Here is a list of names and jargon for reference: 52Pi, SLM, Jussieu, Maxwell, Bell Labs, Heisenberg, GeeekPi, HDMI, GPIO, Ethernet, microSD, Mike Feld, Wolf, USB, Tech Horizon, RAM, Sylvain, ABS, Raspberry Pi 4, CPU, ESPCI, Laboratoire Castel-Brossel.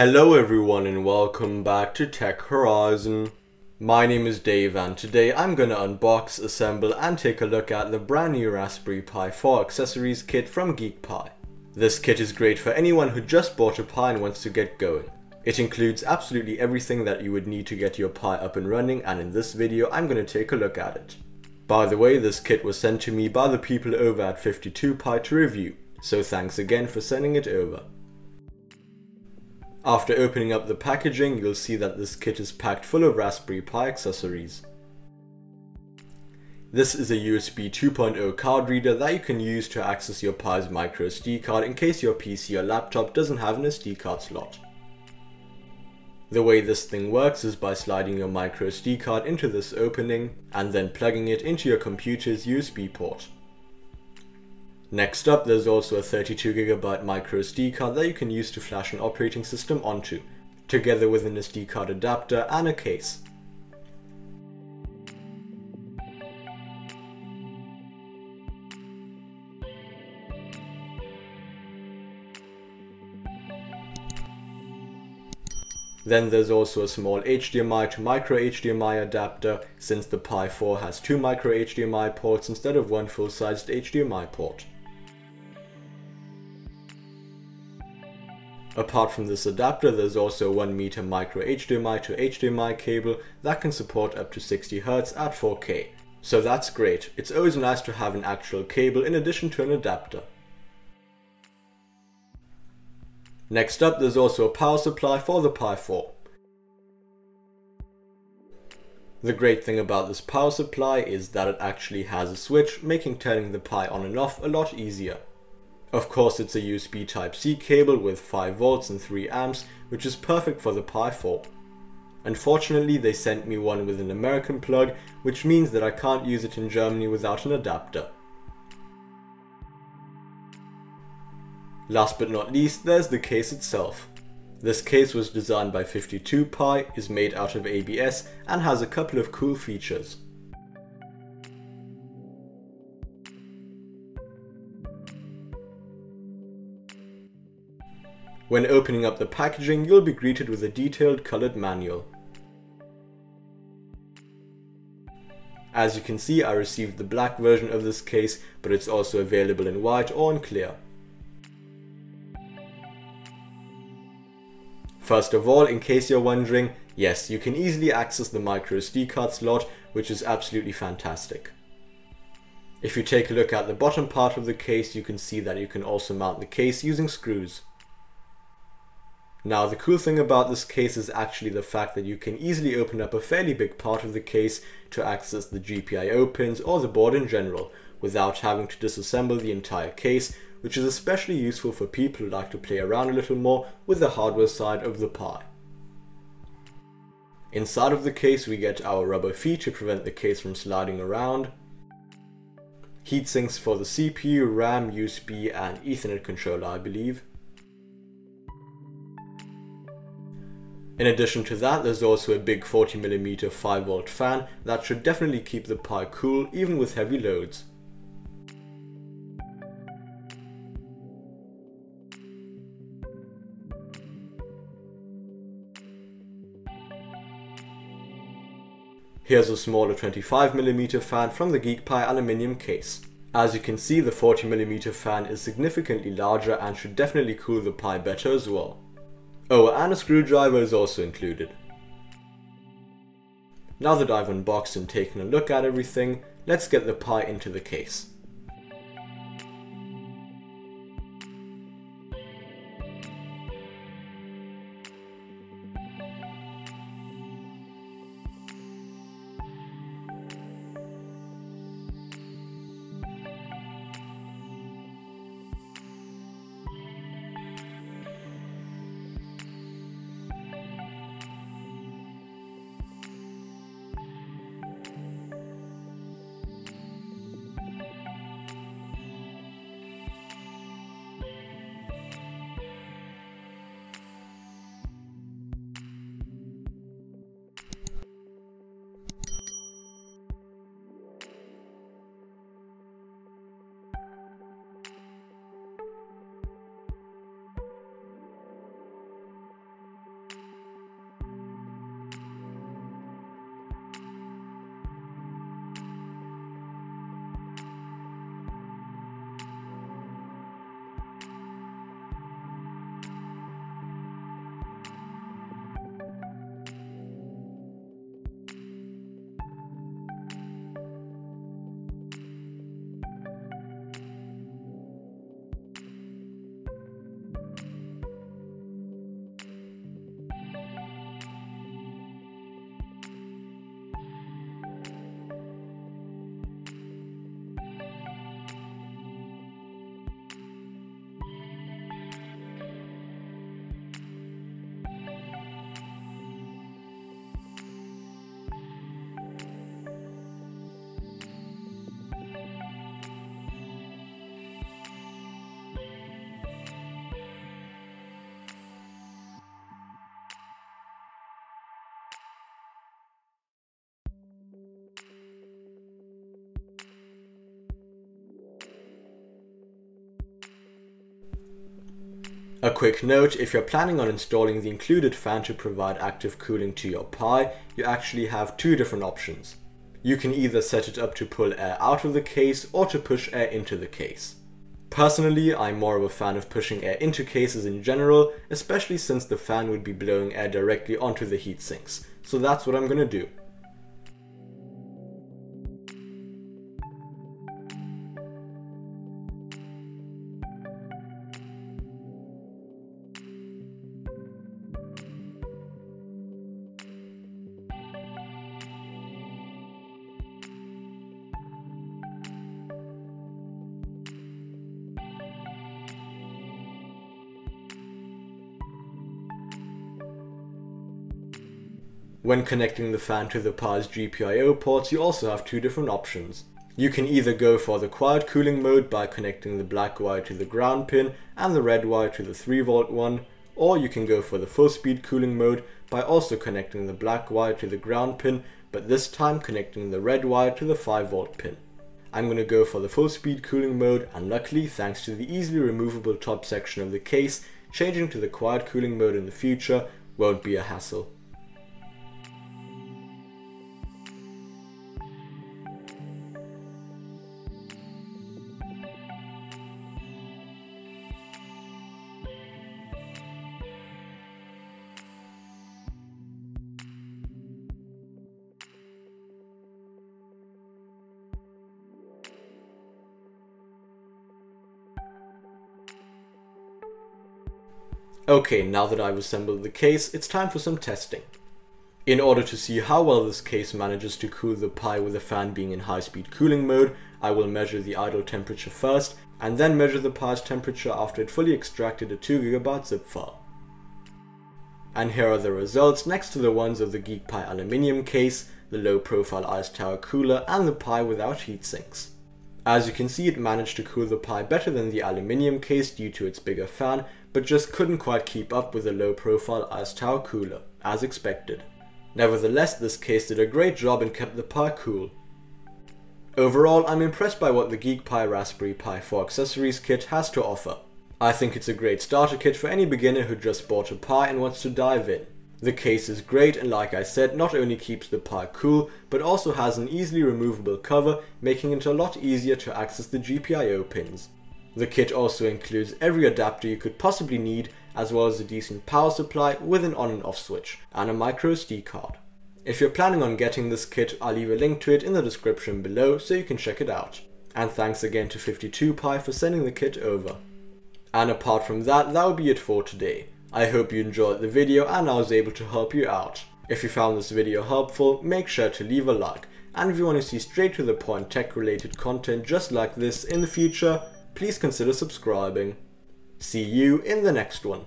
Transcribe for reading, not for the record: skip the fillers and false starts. Hello everyone and welcome back to Tech Horizon. My name is Dave and today I'm going to unbox, assemble and take a look at the brand new Raspberry Pi 4 accessories kit from GeeekPi. This kit is great for anyone who just bought a Pi and wants to get going. It includes absolutely everything that you would need to get your Pi up and running, and in this video I'm going to take a look at it. By the way, this kit was sent to me by the people over at 52Pi to review, so thanks again for sending it over. After opening up the packaging, you'll see that this kit is packed full of Raspberry Pi accessories. This is a USB 2.0 card reader that you can use to access your Pi's microSD card in case your PC or laptop doesn't have an SD card slot. The way this thing works is by sliding your microSD card into this opening and then plugging it into your computer's USB port. Next up, there's also a 32GB microSD card that you can use to flash an operating system onto, together with an SD card adapter and a case. Then there's also a small HDMI to micro HDMI adapter, since the Pi 4 has two micro HDMI ports instead of one full-sized HDMI port. Apart from this adapter, there's also a 1 meter micro HDMI to HDMI cable that can support up to 60Hz at 4K. So that's great. It's always nice to have an actual cable in addition to an adapter. Next up, there's also a power supply for the Pi 4. The great thing about this power supply is that it actually has a switch, making turning the Pi on and off a lot easier. Of course, it's a USB Type-C cable with 5V and 3A, which is perfect for the Pi 4. Unfortunately, they sent me one with an American plug, which means that I can't use it in Germany without an adapter. Last but not least, there's the case itself. This case was designed by 52Pi, is made out of ABS and has a couple of cool features. When opening up the packaging, you'll be greeted with a detailed colored manual. As you can see, I received the black version of this case, but it's also available in white or in clear. First of all, in case you're wondering, yes, you can easily access the microSD card slot, which is absolutely fantastic. If you take a look at the bottom part of the case, you can see that you can also mount the case using screws. Now, the cool thing about this case is actually the fact that you can easily open up a fairly big part of the case to access the GPIO pins or the board in general, without having to disassemble the entire case, which is especially useful for people who like to play around a little more with the hardware side of the Pi. Inside of the case, we get our rubber feet to prevent the case from sliding around, heatsinks for the CPU, RAM, USB and Ethernet controller, I believe. In addition to that, there's also a big 40mm 5V fan that should definitely keep the Pi cool even with heavy loads. Here's a smaller 25mm fan from the GeeekPi aluminium case. As you can see, the 40mm fan is significantly larger and should definitely cool the Pi better as well. Oh, and a screwdriver is also included. Now that I've unboxed and taken a look at everything, let's get the Pi into the case. A quick note, if you're planning on installing the included fan to provide active cooling to your Pi, you actually have two different options. You can either set it up to pull air out of the case or to push air into the case. Personally, I'm more of a fan of pushing air into cases in general, especially since the fan would be blowing air directly onto the heatsinks, so that's what I'm gonna do. When connecting the fan to the Pi's GPIO ports, you also have two different options. You can either go for the quiet cooling mode by connecting the black wire to the ground pin and the red wire to the 3V one, or you can go for the full speed cooling mode by also connecting the black wire to the ground pin, but this time connecting the red wire to the 5V pin. I'm going to go for the full speed cooling mode, and luckily, thanks to the easily removable top section of the case, changing to the quiet cooling mode in the future won't be a hassle. Okay, now that I've assembled the case, it's time for some testing. In order to see how well this case manages to cool the Pi with the fan being in high-speed cooling mode, I will measure the idle temperature first, and then measure the Pi's temperature after it fully extracted a 2GB zip file. And here are the results next to the ones of the GeeekPi aluminium case, the low-profile ice tower cooler, and the Pi without heatsinks. As you can see, it managed to cool the Pi better than the aluminium case due to its bigger fan, but just couldn't quite keep up with the low-profile ice tower cooler, as expected. Nevertheless, this case did a great job and kept the Pi cool. Overall, I'm impressed by what the GeeekPi Raspberry Pi 4 accessories kit has to offer. I think it's a great starter kit for any beginner who just bought a Pi and wants to dive in. The case is great and, like I said, not only keeps the Pi cool, but also has an easily removable cover, making it a lot easier to access the GPIO pins. The kit also includes every adapter you could possibly need, as well as a decent power supply with an on and off switch, and a microSD card. If you're planning on getting this kit, I'll leave a link to it in the description below so you can check it out. And thanks again to 52Pi for sending the kit over. And apart from that, that'll be it for today. I hope you enjoyed the video and I was able to help you out. If you found this video helpful, make sure to leave a like. And if you want to see straight to the point tech related content just like this in the future, please consider subscribing. See you in the next one.